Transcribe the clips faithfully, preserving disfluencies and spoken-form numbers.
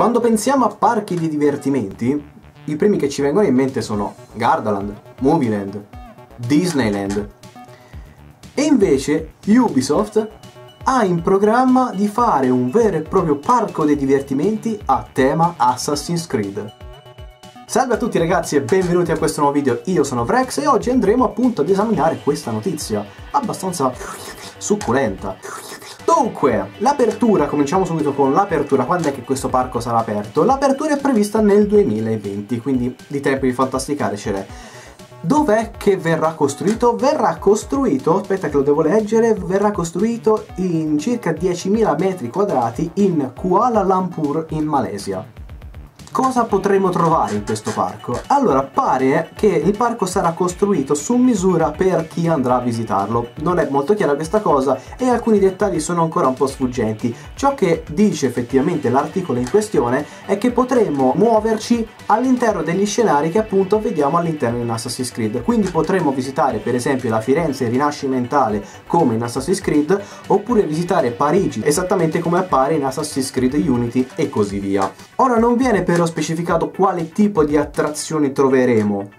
Quando pensiamo a parchi di divertimenti, i primi che ci vengono in mente sono Gardaland, Movieland, Disneyland. E invece Ubisoft ha in programma di fare un vero e proprio parco dei divertimenti a tema Assassin's Creed. Salve a tutti ragazzi e benvenuti a questo nuovo video, io sono Wrex e oggi andremo appunto ad esaminare questa notizia abbastanza succulenta. Dunque, l'apertura, cominciamo subito con l'apertura, quando è che questo parco sarà aperto? L'apertura è prevista nel duemilaventi, quindi di tempo di fantasticare ce n'è. Dov'è che verrà costruito? Verrà costruito, aspetta che lo devo leggere, verrà costruito in circa diecimila metri quadrati in Kuala Lumpur in Malesia. Cosa potremo trovare in questo parco? Allora, pare che il parco sarà costruito su misura per chi andrà a visitarlo. Non è molto chiara questa cosa e alcuni dettagli sono ancora un po' sfuggenti. Ciò che dice effettivamente l'articolo in questione è che potremo muoverci all'interno degli scenari che appunto vediamo all'interno di Assassin's Creed. Quindi potremo visitare per esempio la Firenze rinascimentale come in Assassin's Creed, oppure visitare Parigi esattamente come appare in Assassin's Creed Unity e così via. Ora non viene per specificato quale tipo di attrazioni troveremo.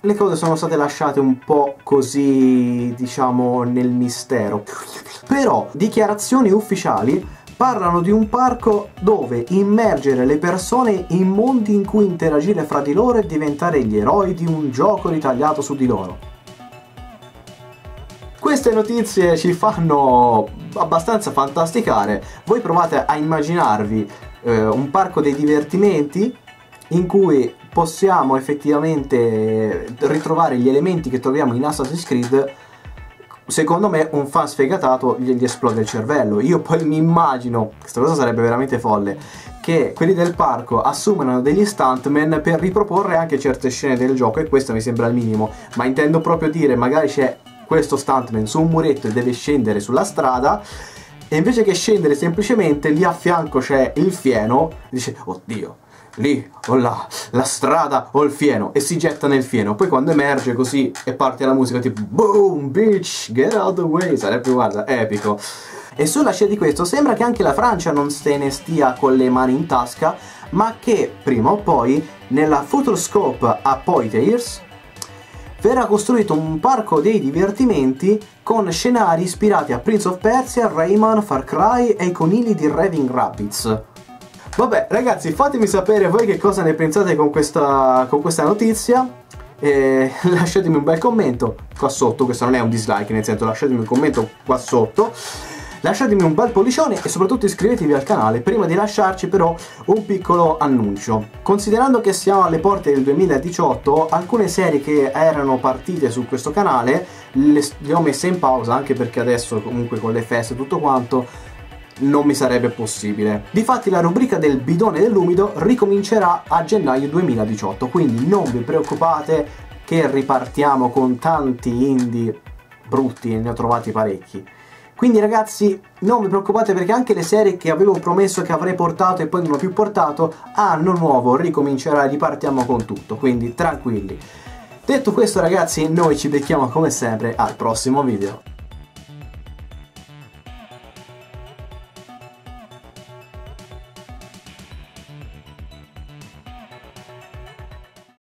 Le cose sono state lasciate un po' così, diciamo, nel mistero. Però dichiarazioni ufficiali parlano di un parco dove immergere le persone in mondi in cui interagire fra di loro e diventare gli eroi di un gioco ritagliato su di loro. Queste notizie ci fanno abbastanza fantasticare. Voi provate a immaginarvi eh, un parco dei divertimenti in cui possiamo effettivamente ritrovare gli elementi che troviamo in Assassin's Creed. Secondo me un fan sfegatato gli, gli esplode il cervello. Io poi mi immagino, questa cosa sarebbe veramente folle, che quelli del parco assumano degli stuntman per riproporre anche certe scene del gioco, e questo mi sembra il minimo. Ma intendo proprio dire, magari c'è questo stuntman su un muretto e deve scendere sulla strada, e invece che scendere semplicemente lì a fianco c'è il fieno, dice oddio lì o là, la strada o il fieno, e si getta nel fieno. Poi quando emerge così e parte la musica tipo boom bitch get out the way, sarebbe, guarda, epico. E sulla scia di questo sembra che anche la Francia non se ne stia con le mani in tasca, ma che prima o poi nella Futuroscope a Poitiers verrà costruito un parco dei divertimenti con scenari ispirati a Prince of Persia, Rayman, Far Cry e i conigli di Reading Rabbids. Vabbè ragazzi, fatemi sapere voi che cosa ne pensate con questa, con questa notizia, e lasciatemi un bel commento qua sotto. Questo non è un dislike, nel senso, lasciatemi un commento qua sotto, lasciatemi un bel pollicione e soprattutto iscrivetevi al canale. Prima di lasciarci però un piccolo annuncio. Considerando che siamo alle porte del duemiladiciotto, alcune serie che erano partite su questo canale le, le ho messe in pausa, anche perché adesso comunque con le feste e tutto quanto non mi sarebbe possibile. Difatti la rubrica del bidone dell'umido ricomincerà a gennaio duemiladiciotto, quindi non vi preoccupate che ripartiamo con tanti indie brutti, e ne ho trovati parecchi. Quindi ragazzi, non vi preoccupate, perché anche le serie che avevo promesso che avrei portato e poi non ho più portato, anno nuovo ricomincerà e ripartiamo con tutto, quindi tranquilli. Detto questo ragazzi, noi ci becchiamo come sempre al prossimo video.